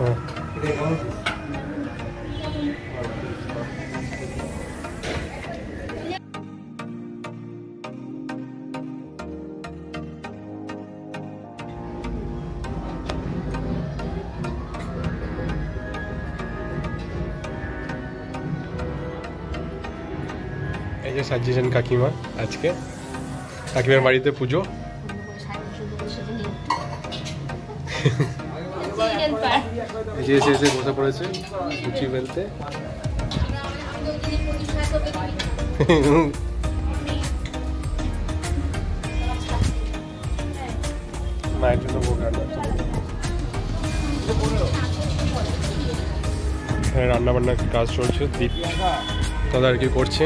সাজিশন কাকিমা আজকে কাকিমার বাড়িতে পূজো বসে পড়েছে লুচি বেলতে মায়ের জন্য রান্না বান্নার কাজ চলছে দীপ দাদা আর কি করছে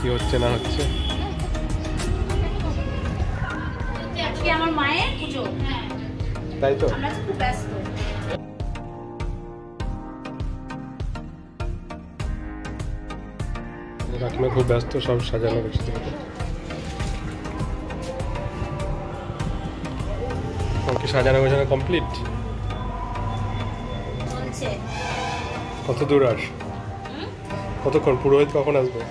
কি হচ্ছে না হচ্ছে আজকে আমার মায়ের পুজো হ্যাঁ তাই তো আমরা খুব ব্যস্ত কাকিমা খুব ব্যস্ত সব সাজানো বৃষ্টি ওকে সাজানো গোছানো কমপ্লিট চলছে কত দূর আর কতক্ষণ পুরোহিত কখন আসবে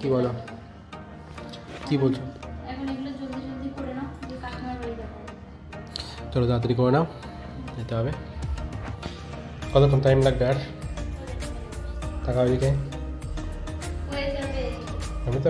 কি বলো কি বলছো চলো তাড়াতাড়ি করে নাও যেতে হবে কতক্ষণ টাইম লাগবে আর টাকা ওইদিকে আমি তো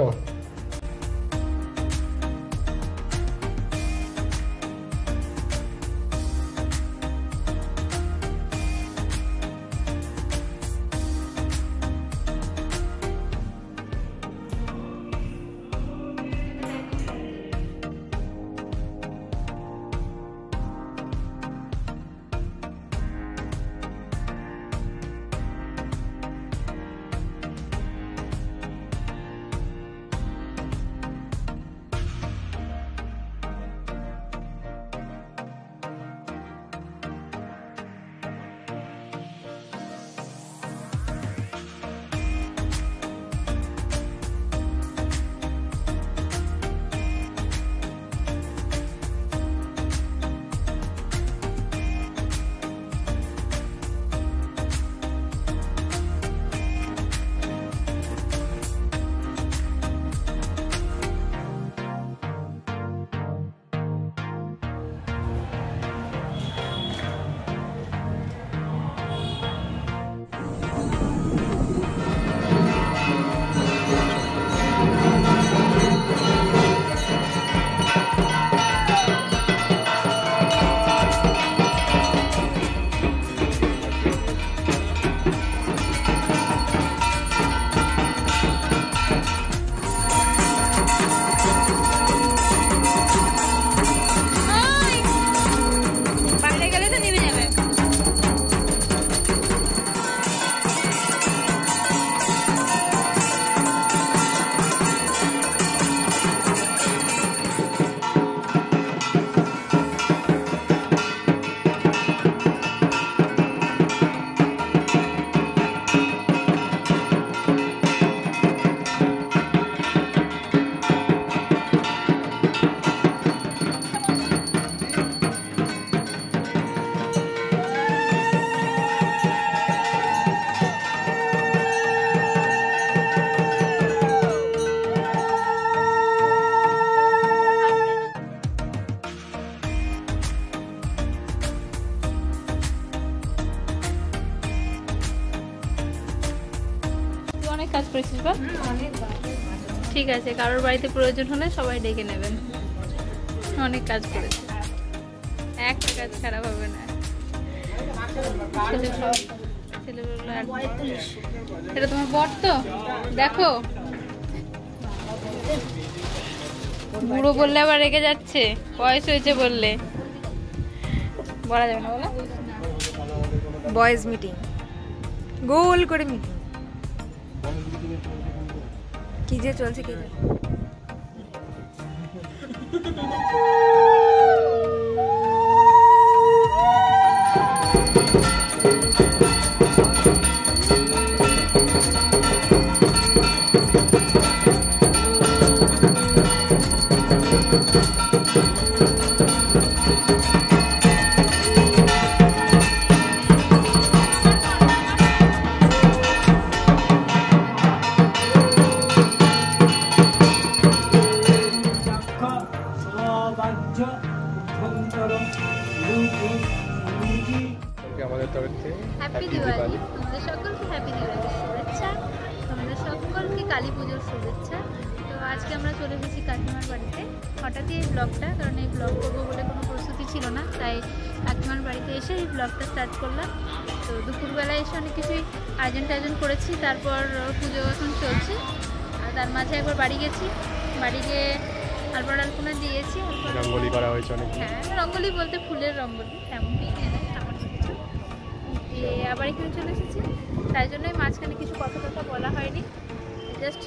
অনেক কাজ করেছিস বা? ঠিক আছে, কারোর বাড়িতে প্রয়োজন হলে সবাই ডেকে নেবেন, অনেক কাজ করেছে, একটা কাজ খারাপ হবে না। এটা তোমার বর তো, দেখো বুড়ো বললে আবার রেগে যাচ্ছে, বয়স হয়েছে বললে বলা যাবে না, বলো বয়েজ মিটিং গোল করে মিটিং কি যে চলছে কি। কালী পুজোর শুভেচ্ছা। তো আজকে আমরা চলে এসেছি কাকিমার বাড়িতে, হঠাৎই এই ব্লগটা, কারণ এই ব্লগ করবো বলে কোনো প্রস্তুতি ছিল না, তাই কাকিমার বাড়িতে এসে এই ব্লগটা স্টার্ট করলাম। তো দুপুরবেলায় এসে অনেক কিছুই আয়োজন করেছি, তারপর পুজো এখন চলছে, আর তার মাঝে একবার বাড়ি গেছি, বাড়ি গিয়ে আলপনা আলপনা দিয়েছি, রঙ্গোলি করা হয়েছে অনেক, হ্যাঁ রঙ্গোলি বলতে ফুলের রঙ্গোলি তেমনই, দিয়ে আবার এখানে চলে এসেছি, তাই জন্যই মাঝখানে কিছু কথা কথা বলা হয়নি, জাস্ট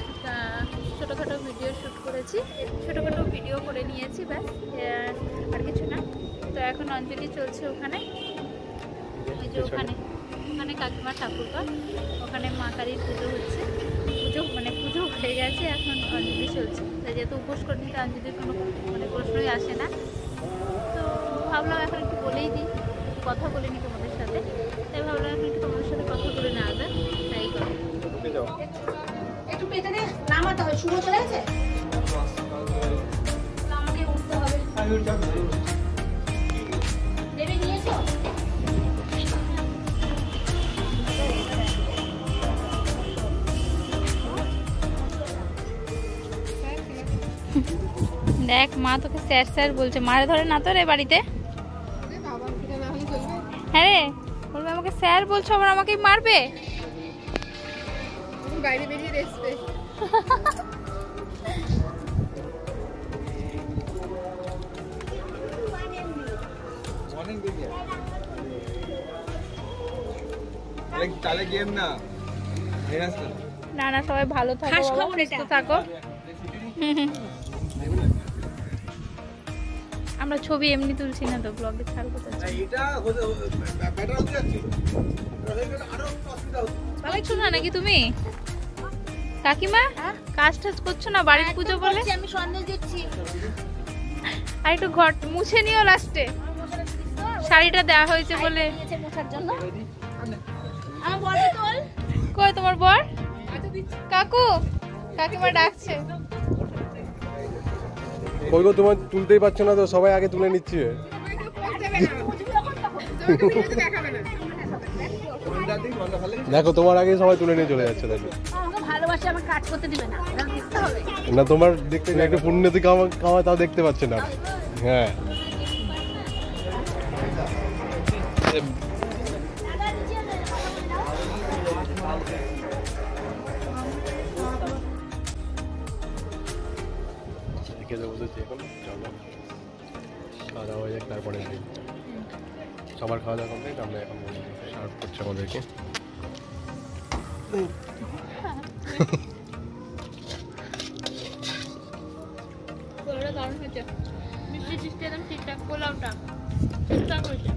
ছোটোখাটো ভিডিও শ্যুট করেছি, ছোটোখাটো ভিডিও করে নিয়েছি ব্যাস, আর কিছু না। তো এখন অঞ্জলি চলছে ওখানে, ওই যে ওখানে ওখানে কাকিমা ঠাকুরঘর, ওখানে মা কালীর পুজো হচ্ছে, পুজো মানে পুজো হয়ে গেছে, এখন অঞ্জলি চলছে। তাই যেহেতু উপোস করেনি তো অঞ্জলির কোনো মানে প্রশ্নই আসে না, তো ভাবলাম এখন একটু বলেই দিই, কথা বলে নি তোমাদের সাথে, তাই ভাবলাম এখন একটু তোমাদের সাথে কথা বলে নেওয়া যায়, তাই করো নামাতে হয়। শুভ চলে গেছে, আমাকে উঠতে হবে, দেবে নিয়েছো দেখ মা তোকে স্যার স্যার বলছে, মারে ধরে না তো রে বাড়িতে, হ্যাঁ রে বলবে আমাকে স্যার বলছো, আবার আমাকেই মারবে, বাইরে বেরিয়ে রেসবে। না না সবাই ভালো থাকো। আমরা ছবি এমনি তুলছি না তো, ব্লগে ছাড়বো না নাকি তুমি? কাকিমা কাজ টাজ করছো না বাড়ির পুজো বলে? আমি সন্দেশ দিচ্ছি, আর একটু ঘর মুছে নিও, লাস্টে শাড়িটা দেওয়া হয়েছে বলে মোছার জন্য। কই তোমার বর? কাকু কাকিমা ডাকছে। কই গো তোমার তুলতেই পারছো না তো, সবাই আগে তুলে নিচ্ছে। দেখো তোমার আগে সবাই তুলে নিয়ে চলে যাচ্ছে, দেখো ভালোবাসে আমার কাজ করতে দিবে না, দেখতে হবে না তোমার, দেখতে একটা পুণ্যতি কামা তাও দেখতে পাচ্ছে না। হ্যাঁ দেখে দেবো তো, এখন চলো খাওয়া দাওয়া হয়ে যাক, তারপরে সবার খাওয়া দাওয়া কমপ্লিট, আমরা এখন সার্ভ করছি আমাদেরকে। ঠিকঠাক পোলাওটা ঠিকঠাক হয়েছে।